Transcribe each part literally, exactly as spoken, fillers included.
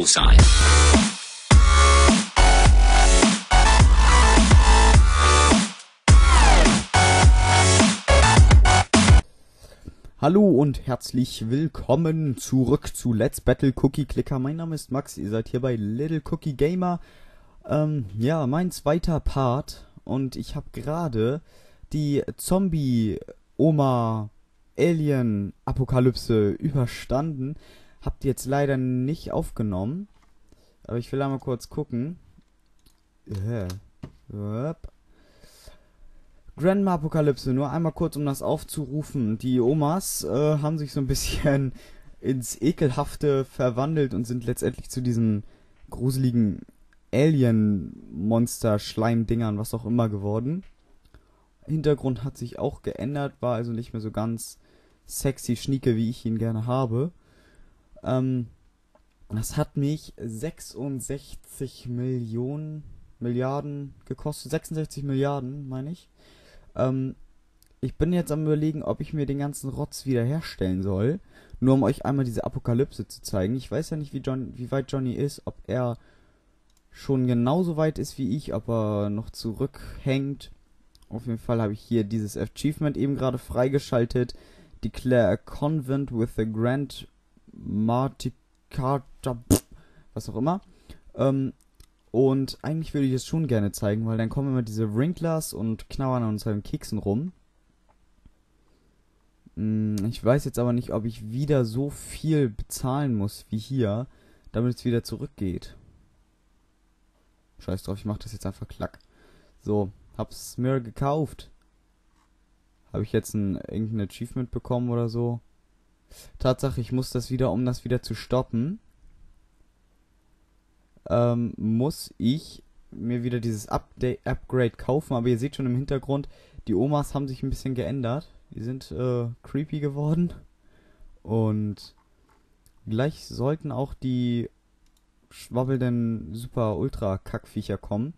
Bullseye. Hallo und herzlich willkommen zurück zu Let's Battle Cookie Clicker. Mein Name ist Max, ihr seid hier bei Little Cookie Gamer. Ähm, ja, mein zweiter Part und ich habe gerade die Zombie-Oma Alien-Apokalypse überstanden. Habt ihr jetzt leider nicht aufgenommen. Aber ich will einmal kurz gucken. Äh. Grandma Apokalypse, nur einmal kurz, um das aufzurufen. Die Omas äh, haben sich so ein bisschen ins Ekelhafte verwandelt und sind letztendlich zu diesen gruseligen Alien-Monster-Schleim-Dingern, was auch immer, geworden. Hintergrund hat sich auch geändert, war also nicht mehr so ganz sexy schnieke, wie ich ihn gerne habe. Ähm, das hat mich sechsundsechzig Millionen Milliarden gekostet. sechsundsechzig Milliarden, meine ich. Ähm, ich bin jetzt am Überlegen, ob ich mir den ganzen Rotz wiederherstellen soll. Nur um euch einmal diese Apokalypse zu zeigen. Ich weiß ja nicht, wie, John, wie weit Johnny ist, ob er schon genauso weit ist wie ich, ob er noch zurückhängt. Auf jeden Fall habe ich hier dieses Achievement eben gerade freigeschaltet. Declare a Convent with the Grand Matikata, was auch immer. Ähm, und eigentlich würde ich das schon gerne zeigen, weil dann kommen immer diese Wrinklers und knauern an unseren Keksen rum. Ich weiß jetzt aber nicht, ob ich wieder so viel bezahlen muss wie hier, damit es wieder zurückgeht. Scheiß drauf, ich mache das jetzt einfach klack. So. Hab's mir gekauft. Habe ich jetzt ein, irgendein Achievement bekommen oder so? Tatsache, ich muss das wieder, um das wieder zu stoppen, ähm, muss ich mir wieder dieses Update, Upgrade kaufen. Aber ihr seht schon im Hintergrund, die Omas haben sich ein bisschen geändert. Die sind äh, creepy geworden. Und gleich sollten auch die schwabbelnden Super-Ultra-Kackviecher kommen.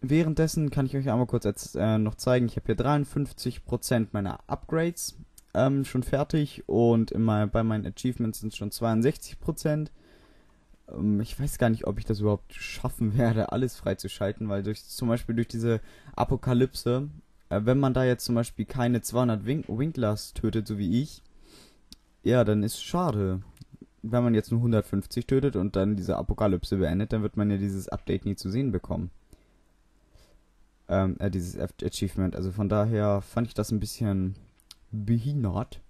Währenddessen kann ich euch einmal kurz jetzt, äh, noch zeigen, ich habe hier dreiundfünfzig Prozent meiner Upgrades ähm, schon fertig und immer bei meinen Achievements sind es schon zweiundsechzig Prozent. Ähm, ich weiß gar nicht, ob ich das überhaupt schaffen werde, alles freizuschalten, weil durch zum Beispiel durch diese Apokalypse, äh, wenn man da jetzt zum Beispiel keine zweihundert Win Winklers tötet, so wie ich, ja, dann ist es schade. Wenn man jetzt nur hundertfünfzig tötet und dann diese Apokalypse beendet, dann wird man ja dieses Update nie zu sehen bekommen. Ähm, äh, dieses Achievement. Also von daher fand ich das ein bisschen behindert.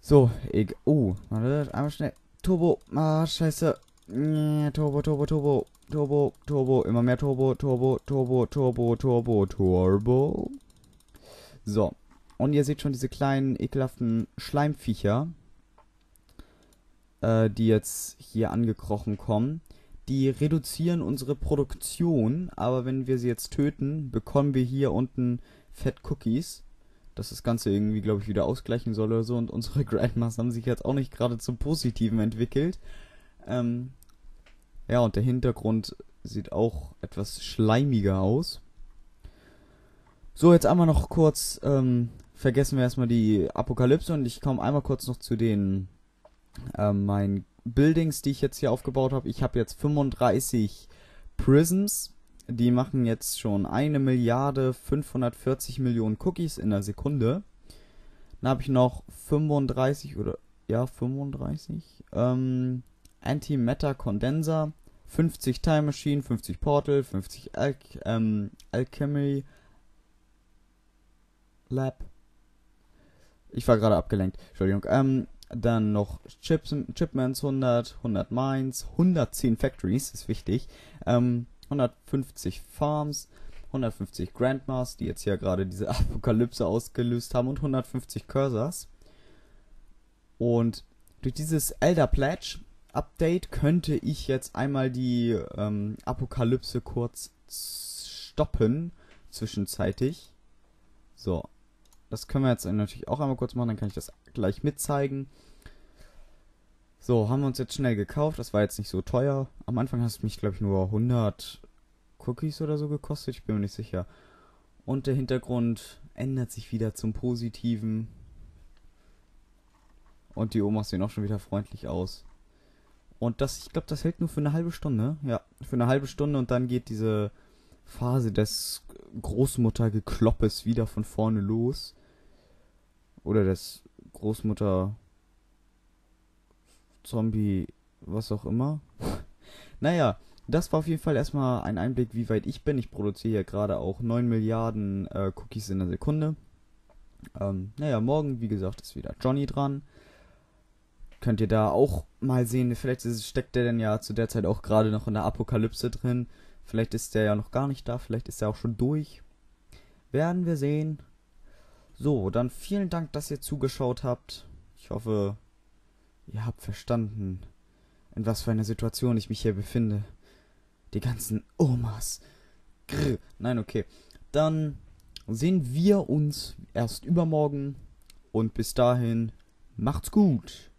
So, egal. Oh, warte, einmal schnell. Turbo. Ah, scheiße. Nee, Turbo, Turbo, Turbo. Turbo, Turbo. Immer mehr Turbo, Turbo, Turbo, Turbo, Turbo, Turbo. So. Und ihr seht schon diese kleinen, ekelhaften Schleimviecher, äh, die jetzt hier angekrochen kommen. Die reduzieren unsere Produktion, aber wenn wir sie jetzt töten, bekommen wir hier unten Fett Cookies, dass das Ganze irgendwie, glaube ich, wieder ausgleichen soll oder so. Und unsere Grandmas haben sich jetzt auch nicht gerade zum Positiven entwickelt. Ähm, ja, und der Hintergrund sieht auch etwas schleimiger aus. So, jetzt einmal noch kurz, ähm, vergessen wir erstmal die Apokalypse und ich komme einmal kurz noch zu den, äh, meinen Buildings, die ich jetzt hier aufgebaut habe. Ich habe jetzt fünfunddreißig Prisms. Die machen jetzt schon eine Milliarde fünfhundertvierzig Millionen Cookies in der Sekunde. Dann habe ich noch fünfunddreißig oder ja fünfunddreißig ähm, Antimatter-Kondenser, fünfzig Time Machine, fünfzig Portal, fünfzig Al ähm, Alchemy Lab. Ich war gerade abgelenkt. Entschuldigung. Ähm, Dann noch Chips, Chipmans hundert, hundert Mines, hundertzehn Factories, ist wichtig, ähm, hundertfünfzig Farms, hundertfünfzig Grandmas, die jetzt hier gerade diese Apokalypse ausgelöst haben und hundertfünfzig Cursors. Und durch dieses Elder Pledge Update könnte ich jetzt einmal die ähm, Apokalypse kurz stoppen, zwischenzeitig. So. Das können wir jetzt natürlich auch einmal kurz machen, dann kann ich das gleich mitzeigen. So, haben wir uns jetzt schnell gekauft, das war jetzt nicht so teuer. Am Anfang hast du mich, glaube ich, nur hundert Cookies oder so gekostet, ich bin mir nicht sicher. Und der Hintergrund ändert sich wieder zum Positiven. Und die Omas sehen auch schon wieder freundlich aus. Und das, ich glaube, das hält nur für eine halbe Stunde. Ja, für eine halbe Stunde und dann geht diese Phase des Großmuttergekloppes wieder von vorne los. Oder des Großmutter-Zombie, was auch immer. Naja, das war auf jeden Fall erstmal ein Einblick, wie weit ich bin. Ich produziere hier gerade auch neun Milliarden äh, Cookies in der Sekunde. Ähm, naja, morgen, wie gesagt, ist wieder Johnny dran. Könnt ihr da auch mal sehen, vielleicht ist, steckt der denn ja zu der Zeit auch gerade noch in der Apokalypse drin. Vielleicht ist der ja noch gar nicht da, vielleicht ist er auch schon durch. Werden wir sehen. So, dann vielen Dank, dass ihr zugeschaut habt. Ich hoffe, ihr habt verstanden, in was für einer Situation ich mich hier befinde. Die ganzen Omas. Grr. Nein, okay. Dann sehen wir uns erst übermorgen. Und bis dahin, macht's gut.